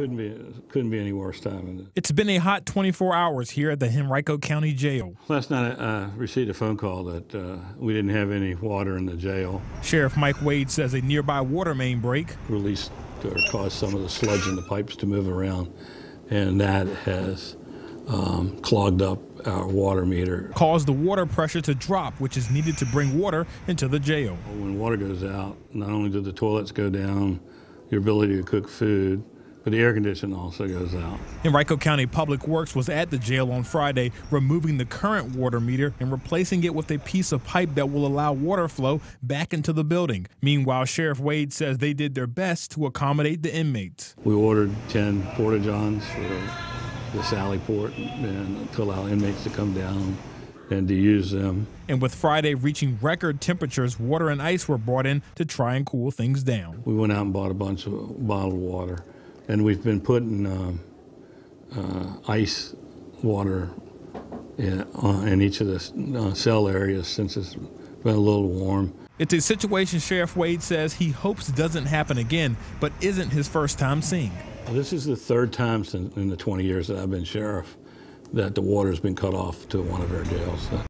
Couldn't be any worse timing. It's been a hot 24 hours here at the Henrico County Jail. Last night I received a phone call that we didn't have any water in the jail. Sheriff Mike Wade says a nearby water main break released or caused some of the sludge in the pipes to move around, and that has clogged up our water meter. Caused the water pressure to drop, which is needed to bring water into the jail. When water goes out, not only do the toilets go down, your ability to cook food, but the air conditioning also goes out. Henrico County Public Works was at the jail on Friday, removing the current water meter and replacing it with a piece of pipe that will allow water flow back into the building. Meanwhile, Sheriff Wade says they did their best to accommodate the inmates. We ordered 10 porta-johns for the Sally Port and to allow inmates to come down and to use them. And with Friday reaching record temperatures, water and ice were brought in to try and cool things down. We went out and bought a bunch of bottled water, and we've been putting ice water in each of the cell areas since it's been a little warm. It's a situation Sheriff Wade says he hopes doesn't happen again, but isn't his first time seeing. This is the third time in the 20 years that I've been sheriff that the water's been cut off to one of our jails.